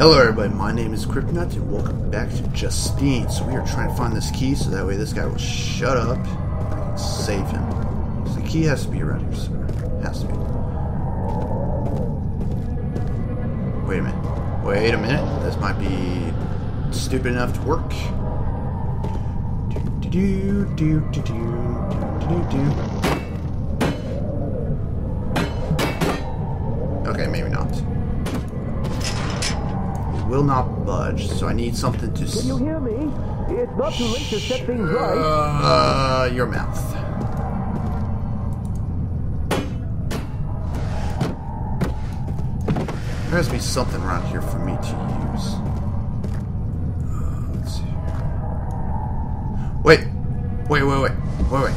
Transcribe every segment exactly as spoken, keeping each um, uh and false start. Hello everybody, my name is Cryptiknight and welcome back to Justine. So we are trying to find this key so that way this guy will shut up and I can save him. So the key has to be around here somewhere. It has to be. Wait a minute. Wait a minute. This might be stupid enough to work. Do do do do do do do do. Okay, maybe not. Will not budge, so I need something to. Can you hear me? It's not too late to set things right. Uh, your mouth. There has to be something around here for me to use. Uh, let's see. Wait, wait, wait, wait, wait, wait!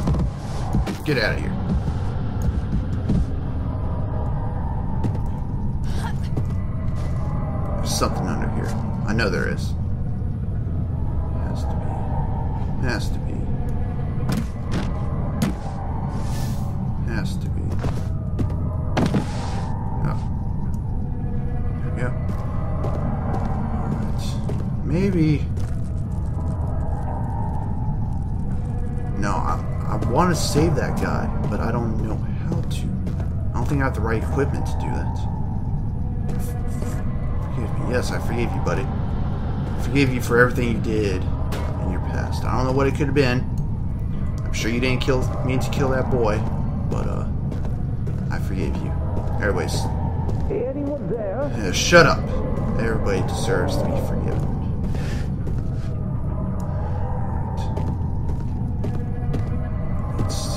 Get out of here. Something under here. I know there is. It has to be. It has to be. It has to be. Oh. There we go. Alright. Maybe. No, I, I want to save that guy, but I don't know how to. I don't think I have the right equipment to do that. Yes, I forgave you, buddy. I forgive you for everything you did in your past. I don't know what it could have been. I'm sure you didn't kill mean to kill that boy, but uh, I forgave you. Anyways, anyone there? Uh, shut up. Everybody deserves to be forgiven. Let's see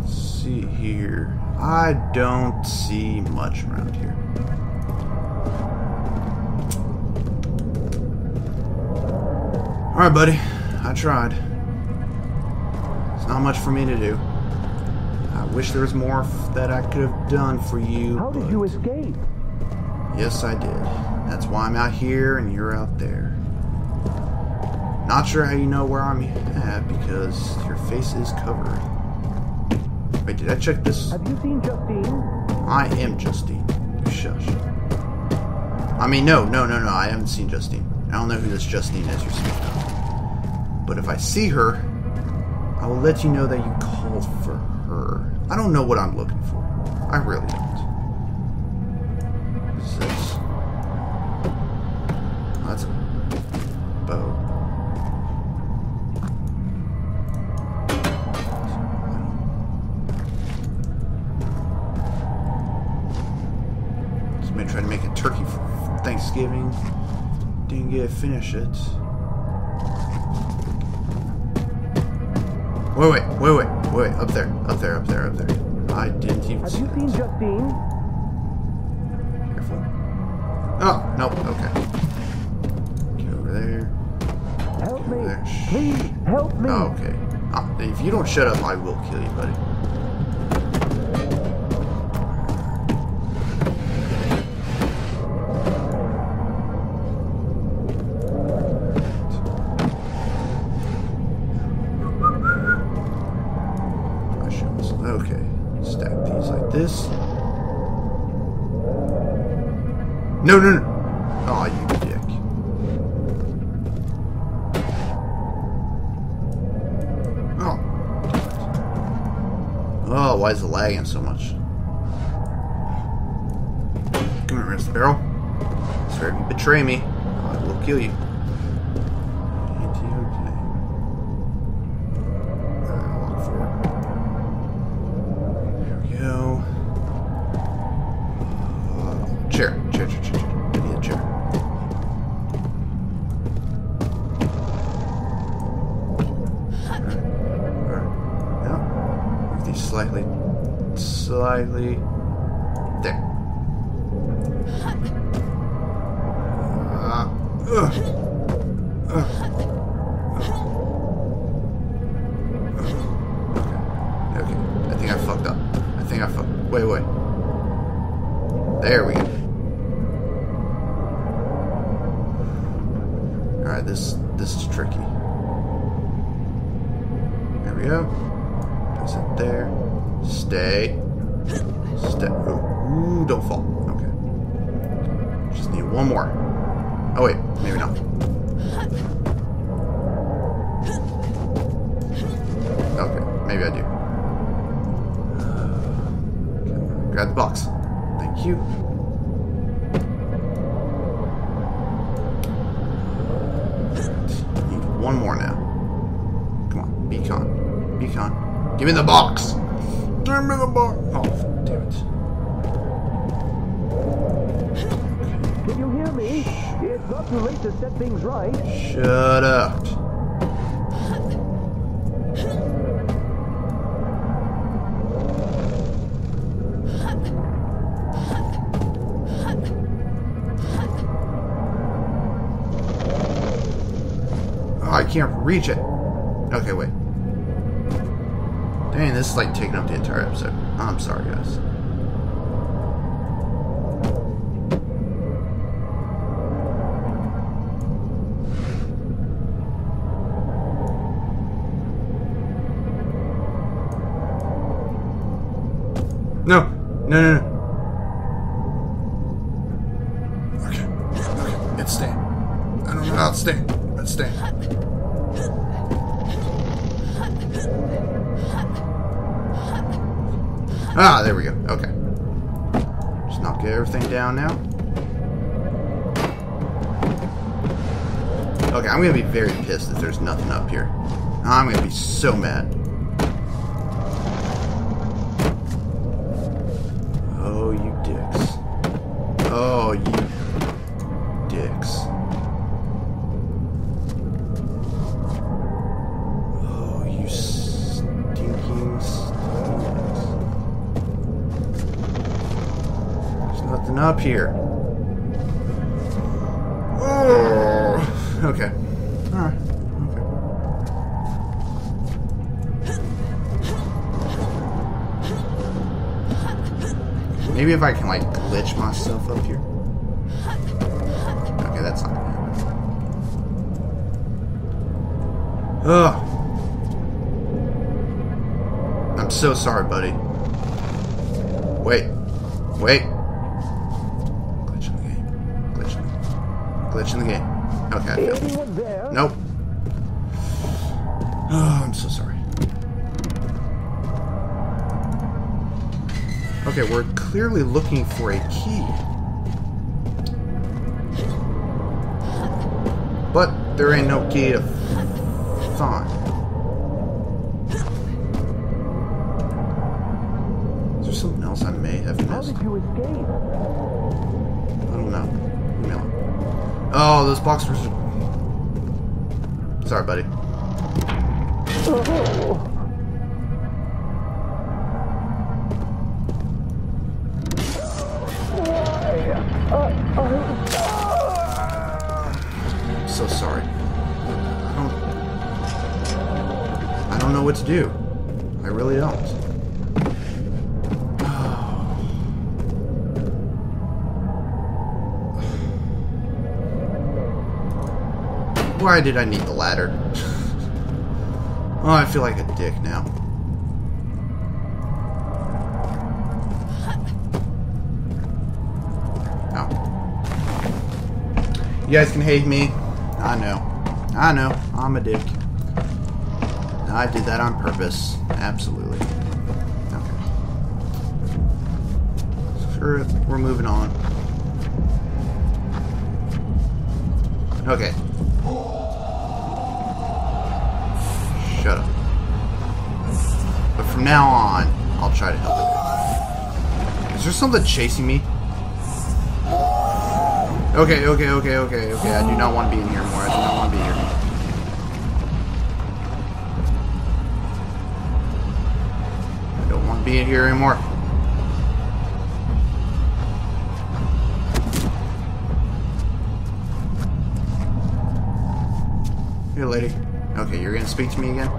here. Let's see here. I don't see much around here. Alright, buddy. I tried. It's not much for me to do. I wish there was more f that I could have done for you. How did you escape? Yes, I did. That's why I'm out here and you're out there. Not sure how you know where I'm at because your face is covered. Wait, did I check this? Have you seen Justine? I am Justine. You shush. I mean, no, no, no, no. I haven't seen Justine. I don't know who this Justine is you're speaking of. But if I see her, I will let you know that you called for her. I don't know what I'm looking for. I really don't. What is this? Oh, that's a bow. Somebody tried to make a turkey for Thanksgiving. Didn't get to finish it. Wait, wait, wait, wait, wait, up there, up there, up there, up there. I didn't even see. Have you seen Justine? Careful. Oh, nope, okay. Get over there. Help me. There. Please, help me. Oh, okay. Oh, if you don't shut up, I will kill you, buddy. No, no, no. Aw, oh, you dick. Oh. Oh, why is it lagging so much? Come here, Mister Barrel. I swear if you betray me, I will kill you. Slightly, slightly, there. Uh, ugh. Ugh. Ugh. Okay, okay, I think I fucked up. I think I fucked up. Wait, wait. There we go. Alright, this, this is tricky. There we go. Place it there. Stay. Stay. Ooh, don't fall. Okay. One more. Oh wait, maybe not. Okay, maybe I do. Uh, grab the box. Thank you. Need one more now. Come on, beacon, beacon. Give me the box. Give me the box. Oh, damn it. Can you hear me? It's not too late to set things right. Shut up. Oh, I can't reach it. Okay, wait. Dang, this is like taking up the entire episode. I'm sorry, guys. No, no, no, no. Okay, okay, it's staying. I don't know how it's staying, but it's staying. Ah, there we go, okay. Just knock everything down now. Okay, I'm gonna be very pissed that there's nothing up here. I'm gonna be so mad. Oh, you dicks. Oh, you stinking, stinking. There's nothing up here. Oh, okay. Alright. Okay. Maybe if I can, like, glitch myself up here. Okay, that's not gonna happen. Ugh. I'm so sorry, buddy. Wait. Wait. Glitch in the game. Glitch in the game. Glitch in the game. Okay, I failed. Nope. Oh, I'm so sorry. Okay, we're clearly looking for a key. But there ain't no key to find. Is there something else I may have missed? How did you escape? I don't know. No. Oh, those boxers. Sorry, buddy. Oh. I'm so sorry. I don't, I don't know what to do. I really don't. Why did I need the ladder? Oh, I feel like a dick now. You guys can hate me. I know. I know. I'm a dick. I did that on purpose. Absolutely. Okay. Sure, we're moving on. Okay. Shut up. But from now on, I'll try to help it. Is there something chasing me? Okay, okay, okay, okay, okay. I do not want to be in here anymore. I do not want to be here. I don't want to be in here anymore. Here, lady. Okay, you're going to speak to me again?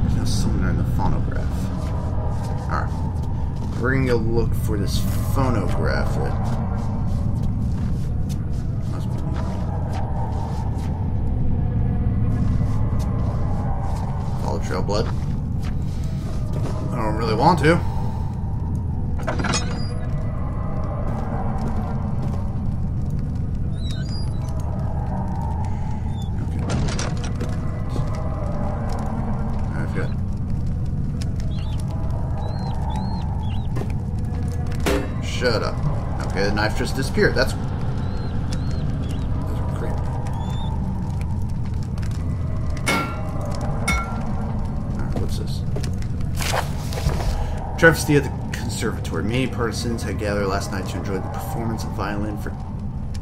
There's no summoner in the phonograph. Alright. We're going to go look for this phonograph that... trail blood. I don't really want to. up. Okay, the knife just disappeared. That's... that's creepy. Alright, what's this? Travesty at the Conservatory. Many persons had gathered last night to enjoy the performance of violin for,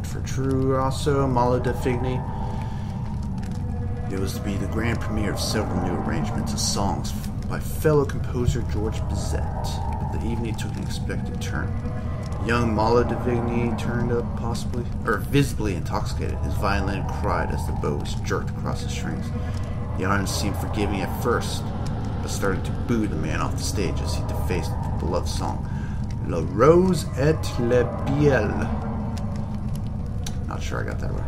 for true also, Malo de Vigny. It was to be the grand premiere of several new arrangements of songs by fellow composer George Bizet. The evening took an expected turn. Young Malo de Vigny turned up possibly, or visibly intoxicated. His violin cried as the bow was jerked across the strings. The audience seemed forgiving at first, but started to boo the man off the stage as he defaced the beloved song, La Rose et la Biel. Not sure I got that right.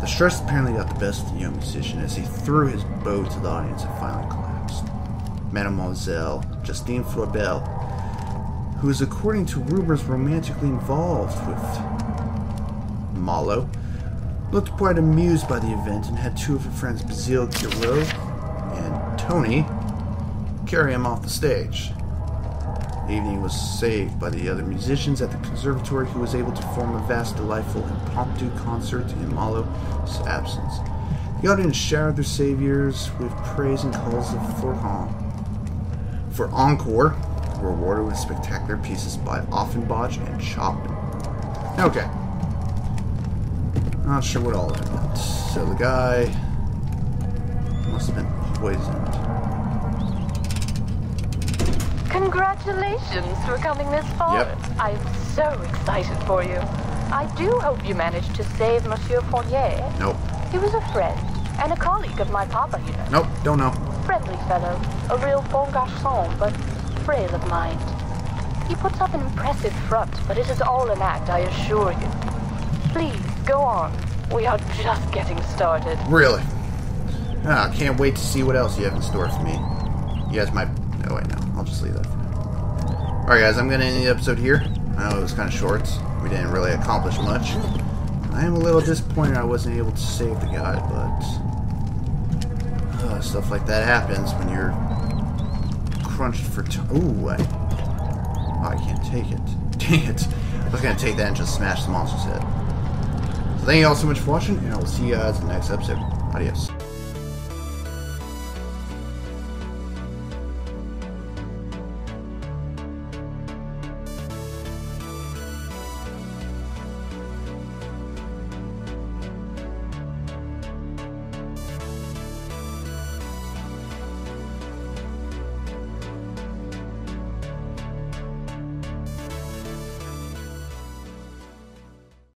The stress apparently got the best of the young musician as he threw his bow to the audience and finally collapsed. Mademoiselle Justine Fleurbell, who is, according to rumors, romantically involved with Malo, looked quite amused by the event and had two of her friends, Basile Giroux and Tony, carry him off the stage. The evening was saved by the other musicians at the conservatory, who was able to form a vast, delightful, impromptu concert in Malo's absence. The audience showered their saviors with praise and calls for encore. Rewarded with spectacular pieces by Offenbach and Chopin. Okay. Not sure what all that meant. So the guy must have been poisoned. Congratulations for coming this far. Yep. I'm so excited for you. I do hope you managed to save Monsieur Fournier. Nope. He was a friend and a colleague of my papa here. Nope, don't know. Friendly fellow. A real bon garçon, but frail of mind. He puts up an impressive front, but it is all an act, I assure you. Please, go on. We are just getting started. Really? Ah, can't wait to see what else you have in store for me. You guys might... oh, wait, no. I'll just leave that for now. Alright, guys, I'm going to end the episode here. I know it was kind of short. We didn't really accomplish much. I am a little disappointed I wasn't able to save the guy, but... Uh, stuff like that happens when you're... crunched for t ooh, I, oh, I can't take it. Dang it. I was going to take that and just smash the monster's head. So thank you all so much for watching, and I will see you guys in the next episode. Adios.